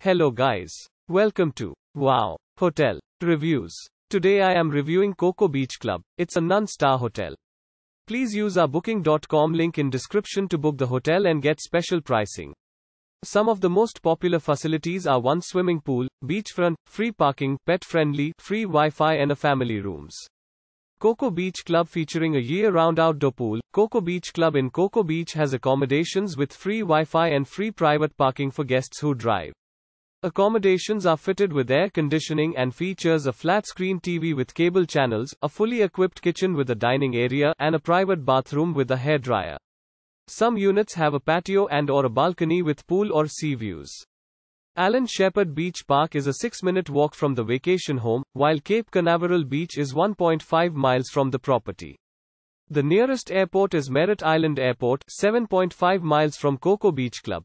Hello guys. Welcome to Wow Hotel Reviews. Today I am reviewing Cocoa Beach Club. It's a non-star hotel. Please use our booking.com link in description to book the hotel and get special pricing. Some of the most popular facilities are one swimming pool, beachfront, free parking, pet-friendly, free Wi-Fi and a family rooms. Cocoa Beach Club featuring a year-round outdoor pool. Cocoa Beach Club in Cocoa Beach has accommodations with free Wi-Fi and free private parking for guests who drive. Accommodations are fitted with air conditioning and features a flat-screen TV with cable channels, a fully equipped kitchen with a dining area, and a private bathroom with a hairdryer. Some units have a patio and/or a balcony with pool or sea views. Alan Shepard Beach Park is a 6-minute walk from the vacation home, while Cape Canaveral Beach is 1.5 miles from the property. The nearest airport is Merritt Island Airport, 7.5 miles from Cocoa Beach Club.